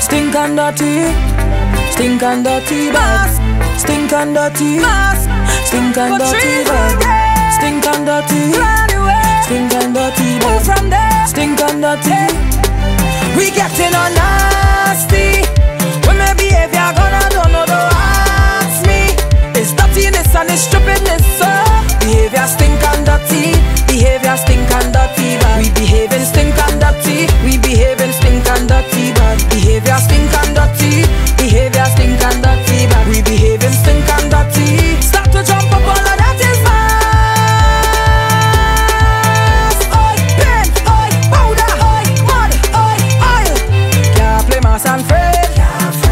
Stink and dirty, stink and dirty bags. Stink and dirty, stink and dirty bags. Stink and dirty, stink and dirty bags. Move from there, stink and dirty. We getting on nasty. When my behavior gonna don't ask me. It's dirtiness and it's stupidness, so behavior stink and dirty, behavior stink and dirty bags. We behaving stink and dirty, we behaving stink and dirty bags. Behavior stink and dirty, behavior stink and dirty bags. We behaving stink and dirty. Start to jump up all of that is mad. And Fred,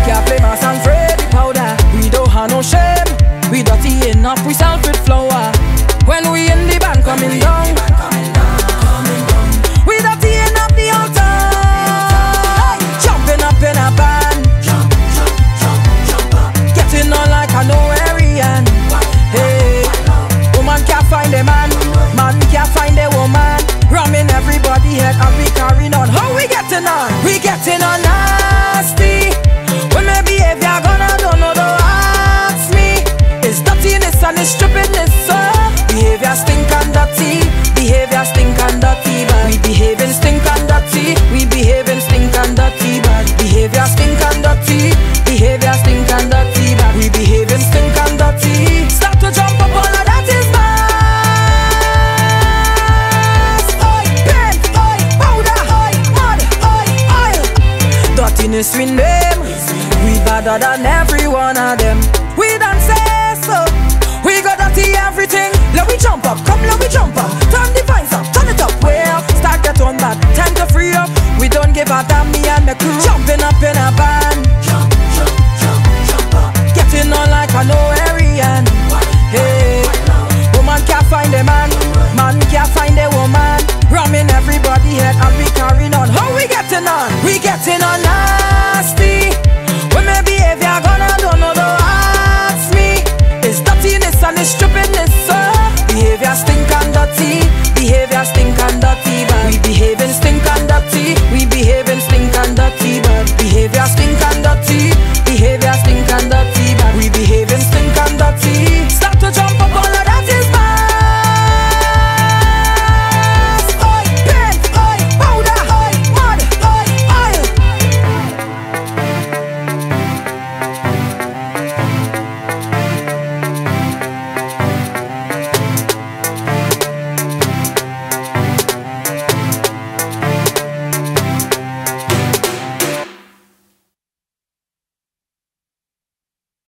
can't play mass and Fred powder. We don't have no shame. We dirty enough, we self with flour. When we in the band coming down, we dirty enough the whole time. Jumping up in a band, getting on like a no-arian. Hey, woman can't find a man, man can't find a woman. Ramming everybody head and we carrying on. How we getting on? We getting on now. When my behavior gonna don't ask me. It's dirtiness and it's stupidness, so behavior stink and dirty, behavior stink and dirty bad. We behaving stink and dirty, we behaving stink and dirty bad. Behavior stink and dirty, behavior stink and dirty bad. We behaving stink and dirty. Start to jump up all of that is mass. Oi, paint, oi, powder, oi, mud, oi, oil. Dirtiness we name. Better than every one of them. We done say so. We got dirty everything. Let we jump up, come let we jump up. Turn the vines up, turn it up way up. Start get on back, time to free up. We don't give a damn, me and my crew. Jumping up in a band, jump, jump, jump, jump up. Getting on like a no-arian. Hey, woman can't find a man, man can't find a woman. Ramming everybody head and we carrying on. How we getting on? We getting on nasty. When my behavior gonna don't ask me. It's dirtiness and it's stupid.